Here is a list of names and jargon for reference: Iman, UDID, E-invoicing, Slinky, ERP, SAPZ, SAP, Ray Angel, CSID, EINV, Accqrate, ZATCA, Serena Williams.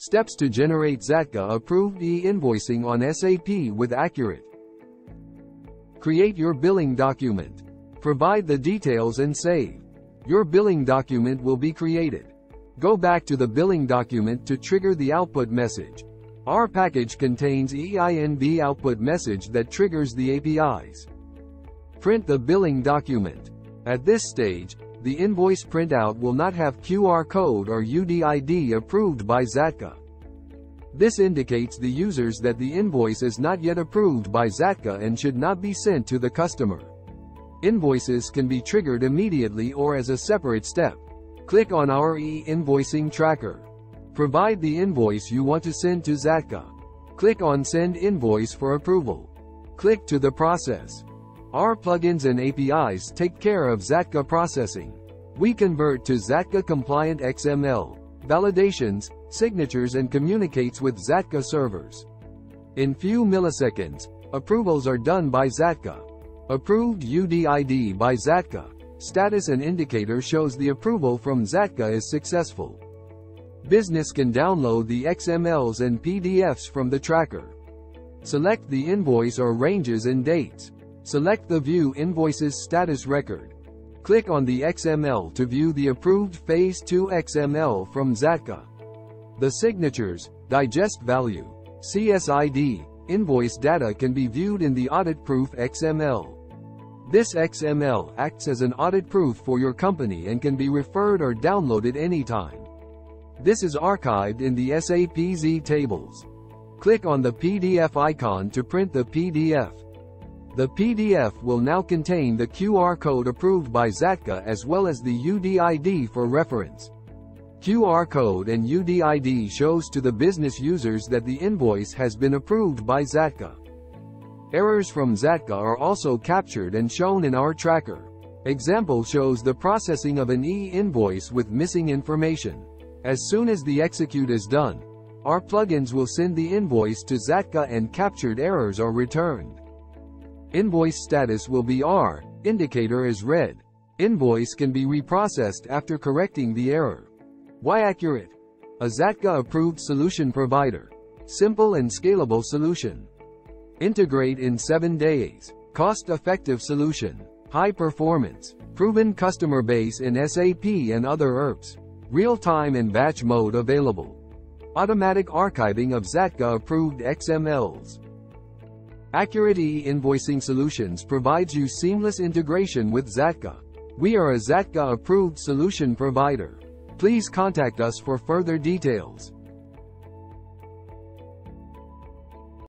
Steps to generate ZATCA-approved e-invoicing on SAP with Accqrate. Create your billing document. Provide the details and save. Your billing document will be created. Go back to the billing document to trigger the output message. Our package contains EINV output message that triggers the APIs. Print the billing document. At this stage, the invoice printout will not have QR code or UDID approved by ZATCA. This indicates the users that the invoice is not yet approved by ZATCA and should not be sent to the customer. Invoices can be triggered immediately or as a separate step. Click on our e-invoicing tracker. Provide the invoice you want to send to ZATCA. Click on Send Invoice for approval. Click to the process. Our plugins and APIs take care of ZATCA processing. We convert to ZATCA-compliant XML, validations, signatures and communicates with ZATCA servers. In few milliseconds, approvals are done by ZATCA. Approved UDID by ZATCA. Status and indicator shows the approval from ZATCA is successful. Business can download the XMLs and PDFs from the tracker. Select the invoice or ranges and dates. Select the View Invoices Status Record. Click on the XML to view the approved Phase 2 XML from ZATCA. The signatures, digest value, CSID, invoice data can be viewed in the Audit Proof XML. This XML acts as an audit proof for your company and can be referred or downloaded anytime. This is archived in the SAPZ tables. Click on the PDF icon to print the PDF. The PDF will now contain the QR code approved by ZATCA as well as the UDID for reference. QR code and UDID shows to the business users that the invoice has been approved by ZATCA. Errors from ZATCA are also captured and shown in our tracker. Example shows the processing of an e-invoice with missing information. As soon as the execute is done, our plugins will send the invoice to ZATCA and captured errors are returned. Invoice status will be R, indicator is red. Invoice can be reprocessed after correcting the error. Why Accqrate? A ZATCA-approved solution provider. Simple and scalable solution. Integrate in 7 days. Cost-effective solution. High performance. Proven customer base in SAP and other ERPs. Real-time and batch mode available. Automatic archiving of ZATCA-approved XMLs. Accqrate e-invoicing solutions provides you seamless integration with ZATCA. We are a ZATCA-approved solution provider. Please contact us for further details.